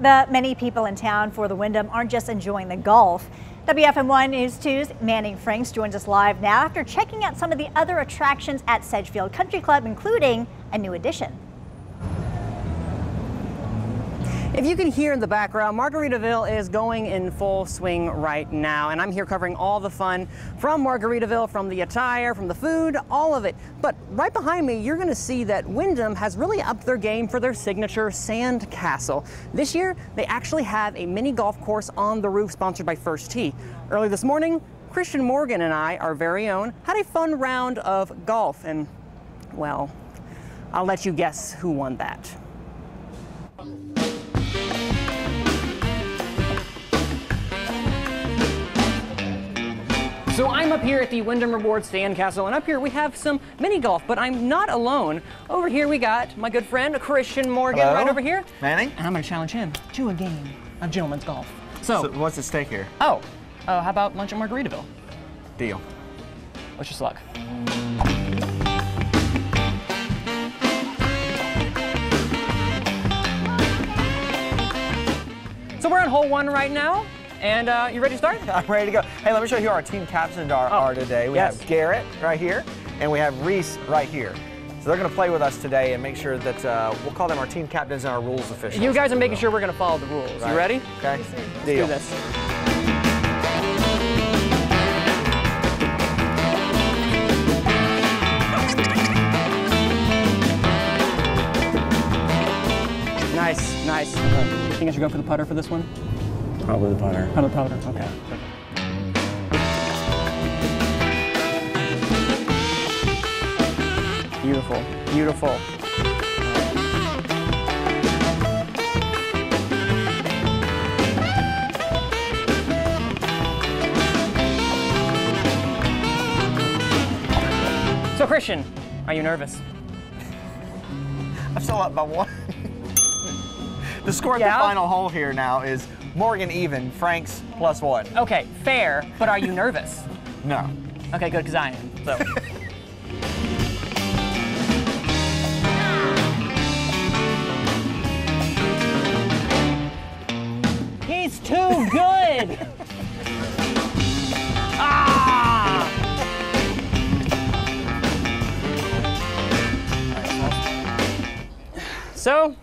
The many people in town for the Wyndham aren't just enjoying the golf. WFM1 News 2's Manning Franks joins us live now after checking out some of the other attractions at Sedgefield Country Club, including a new addition. If you can hear in the background, Margaritaville is going in full swing right now, and I'm here covering all the fun from Margaritaville, from the attire, from the food, all of it. But right behind me, you're going to see that Wyndham has really upped their game for their signature sand castle. This year, they actually have a mini golf course on the roof sponsored by First Tee. Early this morning, Christian Morgan and I, our very own, had a fun round of golf, and, well, I'll let you guess who won that. So I'm up here at the Wyndham Rewards Sandcastle, and up here we have some mini golf, but I'm not alone. Over here we got my good friend Christian Morgan. Hello. Right over here. Manning. And I'm going to challenge him to a game of gentleman's golf. So what's at stake here? Oh, how about lunch at Margaritaville? Deal. Wish us luck. So we're on hole one right now. And you ready to start? I'm ready to go. Hey, let me show you who our team captains are today. We have Garrett right here, and we have Reese right here. So they're going to play with us today and make sure that we'll call them our team captains and our rules officials. You guys are making sure we're going to follow the rules. Right. You ready? Okay. Let's do this. Nice, nice. You think I should go for the putter for this one? Probably the putter. Okay. Beautiful, beautiful. So Christian, are you nervous? I'm still up by one. The score at the final hole here now is Morgan even, Franks +1. Okay, fair, but are you nervous? No. Okay, good, because I am, so. He's too good! Ah! So,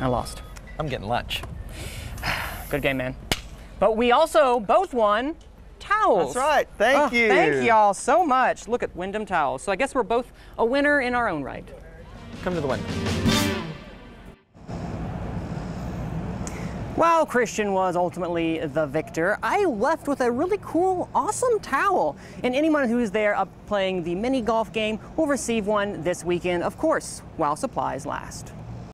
I lost. I'm getting lunch. Good game, man. But we also both won towels. That's right. Thank you. Thank y'all so much. Look at Wyndham towels. So I guess we're both a winner in our own right. Come to the Wyndham. While Christian was ultimately the victor, I left with a really cool, awesome towel. And anyone who's there up playing the mini golf game will receive one this weekend, of course, while supplies last.